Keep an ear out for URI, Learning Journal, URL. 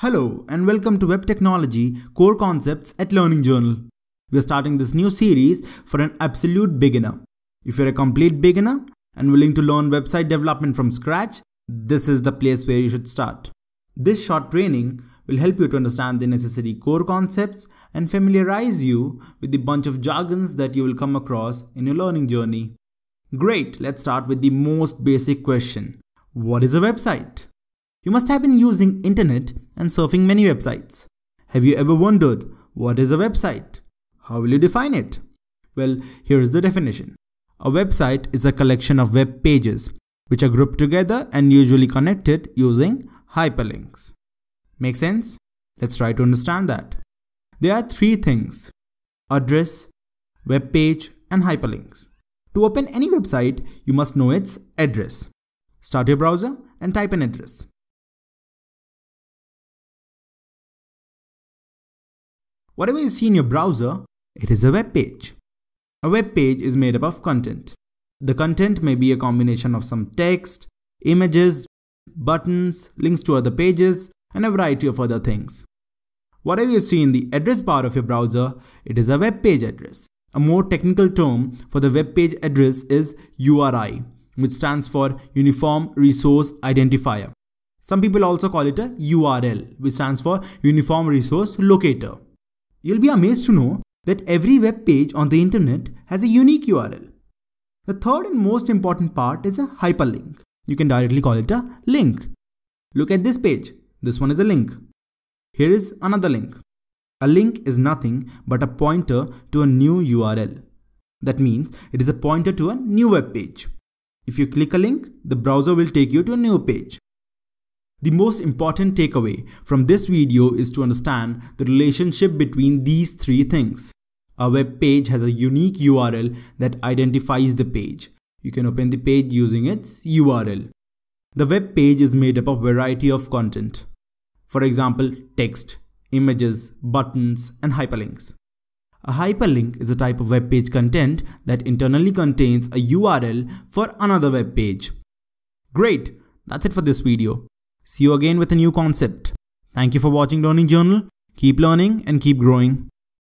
Hello and welcome to Web Technology Core Concepts at Learning Journal. We are starting this new series for an absolute beginner. If you are a complete beginner and willing to learn website development from scratch, this is the place where you should start. This short training will help you to understand the necessary core concepts and familiarize you with the bunch of jargons that you will come across in your learning journey. Great, let's start with the most basic question. What is a website? You must have been using internet and surfing many websites. Have you ever wondered, what is a website? How will you define it? Well, here is the definition. A website is a collection of web pages, which are grouped together and usually connected using hyperlinks. Make sense? Let's try to understand that. There are three things: address, web page, and hyperlinks. To open any website, you must know its address. Start your browser and type an address. Whatever you see in your browser, it is a web page. A web page is made up of content. The content may be a combination of some text, images, buttons, links to other pages, and a variety of other things. Whatever you see in the address bar of your browser, it is a web page address. A more technical term for the web page address is URI, which stands for Uniform Resource Identifier. Some people also call it a URL, which stands for Uniform Resource Locator. You'll be amazed to know that every web page on the internet has a unique URL. The third and most important part is a hyperlink. You can directly call it a link. Look at this page. This one is a link. Here is another link. A link is nothing but a pointer to a new URL. That means it is a pointer to a new web page. If you click a link, the browser will take you to a new page. The most important takeaway from this video is to understand the relationship between these three things. A web page has a unique URL that identifies the page. You can open the page using its URL. The web page is made up of a variety of content. For example, text, images, buttons, and hyperlinks. A hyperlink is a type of web page content that internally contains a URL for another web page. Great, that's it for this video. See you again with a new concept. Thank you for watching Learning Journal. Keep learning and keep growing.